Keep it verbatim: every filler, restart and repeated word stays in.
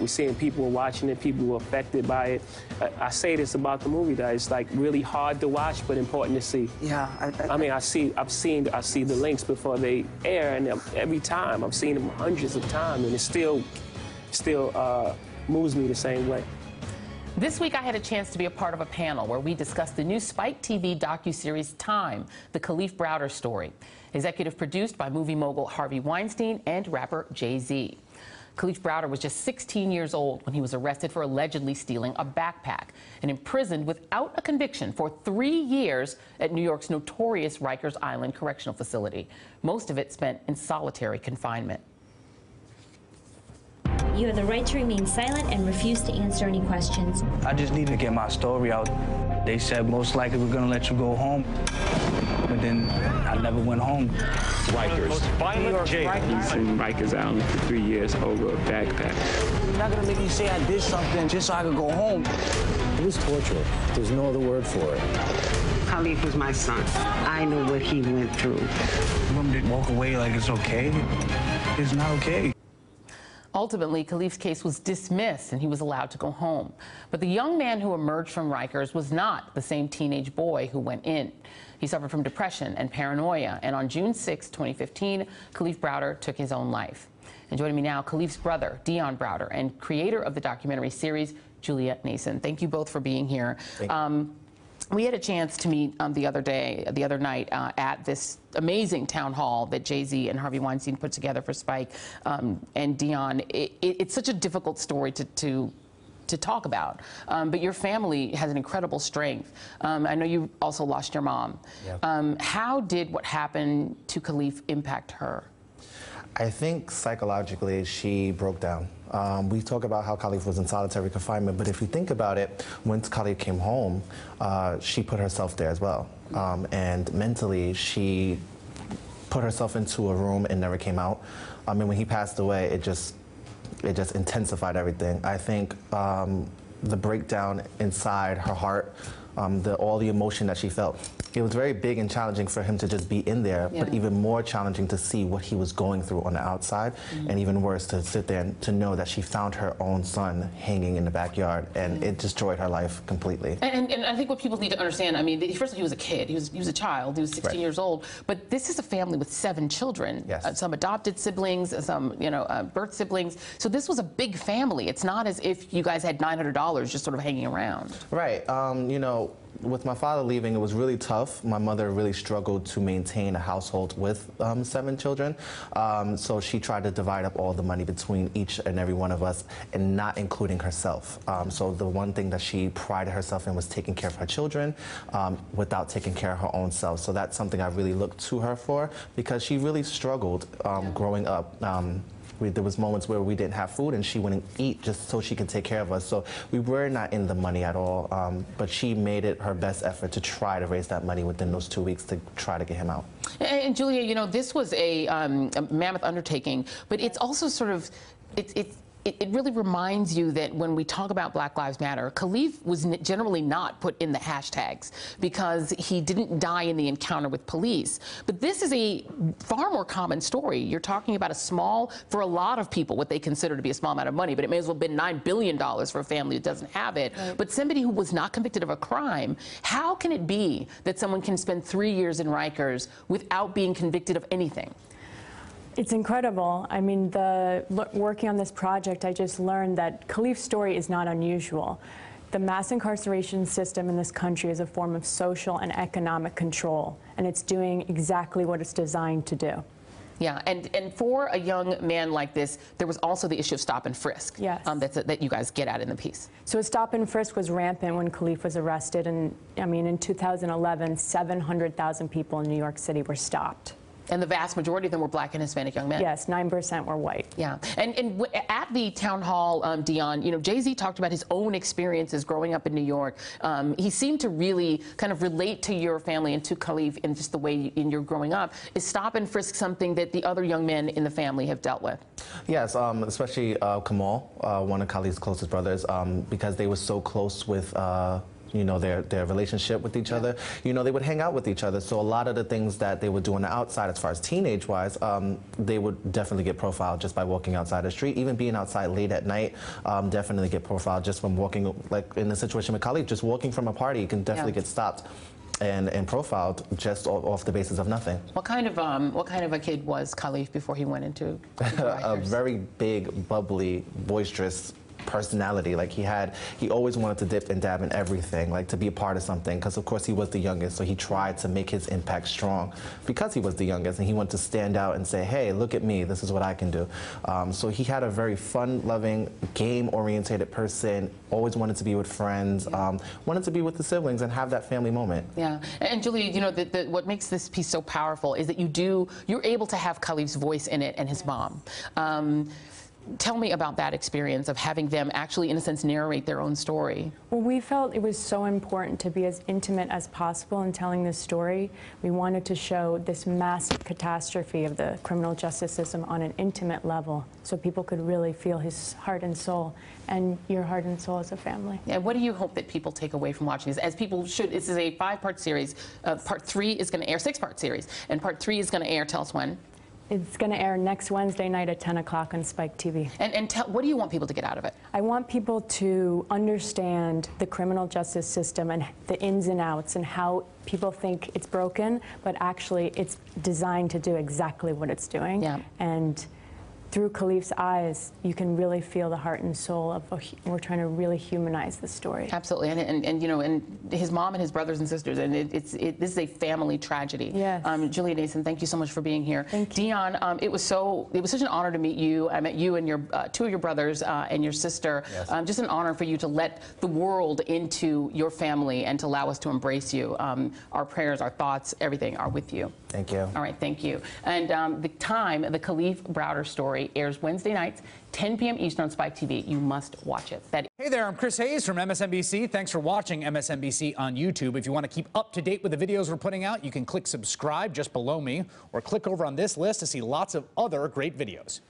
We're seeing people watching it, people who are affected by it. I, I say this about the movie, that it's like really hard to watch, but important to see. Yeah. I, I, I mean, I see, I've seen, I see the links before they air, and every time, I've seen them hundreds of times, and it still, still uh, moves me the same way. This week, I had a chance to be a part of a panel where we discussed the new Spike T V docuseries, Time: The Kalief Browder Story, executive produced by movie mogul Harvey Weinstein and rapper Jay Z. Kalief Browder was just sixteen years old when he was arrested for allegedly stealing a backpack and imprisoned without a conviction for three years at New York's notorious Rikers Island Correctional Facility. Most of it spent in solitary confinement. You have the right to remain silent and refuse to answer any questions. I just need to get my story out. They said most likely we're gonna let you go home, but then I never went home. Rikers. Most violent jail. He's in Rikers Island for three years over a backpack. You're not gonna make me say I did something just so I could go home. It was torture. There's no other word for it. Kalief was my son. I know what he went through. You want me to walk away like it's okay? It's not okay. Ultimately, Kalief's case was dismissed and he was allowed to go home. But the young man who emerged from Rikers was not the same teenage boy who went in. He suffered from depression and paranoia, and on June sixth, twenty fifteen, Kalief Browder took his own life. And joining me now, Kalief's brother, Dion Browder, and creator of the documentary series, Juliet Nason. Thank you both for being here. Um, we had a chance to meet um, the other day, the other night, uh, at this amazing town hall that Jay-Z and Harvey Weinstein put together for Spike um, and Dion. It, it, it's such a difficult story to, to, to talk about, um, but your family has an incredible strength. Um, I know you also lost your mom. Yeah. Um, how did what happened to Kalief impact her? I think psychologically she broke down. Um, we talk about how Kalief was in solitary confinement, but if you think about it, once Kalief came home, uh, she put herself there as well. Um, and mentally, she put herself into a room and never came out. I mean, when he passed away, it just, it just intensified everything. I think um, the breakdown inside her heart, um, the, all the emotion that she felt, it was very big and challenging for him to just be in there, yeah. But even more challenging to see what he was going through on the outside, mm-hmm. and even worse, to sit there and to know that she found her own son hanging in the backyard, and yeah. It destroyed her life completely. And, and, and I think what people need to understand, I mean, first of all, he was a kid, he was, he was a child, he was sixteen right. years old, but this is a family with seven children, yes. uh, some adopted siblings, some, you know, uh, birth siblings, so this was a big family. It's not as if you guys had nine hundred dollars just sort of hanging around. Right, um, you know, with my father leaving, it was really tough. My mother really struggled to maintain a household with um, seven children. Um, so she tried to divide up all the money between each and every one of us, and not including herself. Um, so the one thing that she prided herself in was taking care of her children um, without taking care of her own self. So that's something I really looked to her for, because she really struggled um, growing up. Um, We, there was moments where we didn't have food and she wouldn't eat just so she could take care of us. So we were not in the money at all, um, but she made it her best effort to try to raise that money within those two weeks to try to get him out. And, and Julia, you know, this was a, um, a mammoth undertaking, but it's also sort of, it's, it's, It, it really reminds you that when we talk about Black Lives Matter, Kalief was n generally not put in the hashtags because he didn't die in the encounter with police. But this is a far more common story. You're talking about a small, for a lot of people, what they consider to be a small amount of money, but it may as well have been nine billion dollars for a family that doesn't have it. Right. But somebody who was not convicted of a crime, how can it be that someone can spend three years in Rikers without being convicted of anything? It's incredible. I mean, the, working on this project, I just learned that Kalief's story is not unusual. The mass incarceration system in this country is a form of social and economic control, and it's doing exactly what it's designed to do. Yeah, and, and for a young man like this, there was also the issue of stop and frisk, yes. um, that's a, that you guys get at in the piece. So stop and frisk was rampant when Kalief was arrested, and I mean, in two thousand eleven, seven hundred thousand people in New York City were stopped. And the vast majority of them were Black and Hispanic young men. Yes, nine percent were white. Yeah. And, and w at the town hall, um, Dion, you know, Jay-Z talked about his own experiences growing up in New York. Um, he seemed to really kind of relate to your family and to Kalief in just the way you, in your growing up. Is stop and frisk something that the other young men in the family have dealt with? Yes, um, especially uh, Kamal, uh, one of Kalief's closest brothers, um, because they were so close with... Uh, you know, their, their relationship with each other, you know, they would hang out with each other. So a lot of the things that they would do on the outside, as far as teenage-wise, um, they would definitely get profiled just by walking outside the street. Even being outside late at night, um, definitely get profiled just from walking, like in the situation with Kalief, just walking from a party, you can definitely yeah. get stopped and, and profiled just off, off the basis of nothing. What kind of um, what kind of a kid was Kalief before he went into a very big, bubbly, boisterous personality. Like he had, he always wanted to dip and dab in everything, like to be a part of something, because of course he was the youngest, so he tried to make his impact strong because he was the youngest, and he wanted to stand out and say, hey, look at me, this is what I can do. Um, so he had a very fun-loving, game-orientated person, always wanted to be with friends, yeah. um, wanted to be with the siblings and have that family moment. Yeah, and Julie, you know, the, the, what makes this piece so powerful is that you do, you're able to have Kalief's voice in it and his mom. Um, Tell me about that experience of having them actually, in a sense, narrate their own story. Well, we felt it was so important to be as intimate as possible in telling this story. We wanted to show this massive catastrophe of the criminal justice system on an intimate level so people could really feel his heart and soul, and your heart and soul as a family. And yeah, what do you hope that people take away from watching this? As people should, this is a five-part series. Uh, part three is going to air, six-part series, and part three is going to air. Tell us when. It's going to air next Wednesday night at ten o'clock on Spike T V. And, and tell, what do you want people to get out of it? I want people to understand the criminal justice system and the ins and outs and how people think it's broken, but actually it's designed to do exactly what it's doing. Yeah. And through Kalief's eyes, you can really feel the heart and soul of, oh, we're trying to really humanize the story. Absolutely, and, and, and you know, and his mom and his brothers and sisters, and it, it's, it, this is a family tragedy. Yes. Um, Juliet Nason, thank you so much for being here. Thank you. Dion, um, it was so, it was such an honor to meet you. I met you and your, uh, two of your brothers uh, and your sister. Yes. Um, just an honor for you to let the world into your family and to allow us to embrace you. Um, our prayers, our thoughts, everything are with you. Thank you. All right, thank you. And um, the Time, the Kalief Browder Story, airs Wednesday nights, ten p m Eastern on Spike T V. You must watch it. That hey there, I'm Chris Hayes from M S N B C. Thanks for watching M S N B C on YouTube. If you want to keep up to date with the videos we're putting out, you can click subscribe just below me, or click over on this list to see lots of other great videos.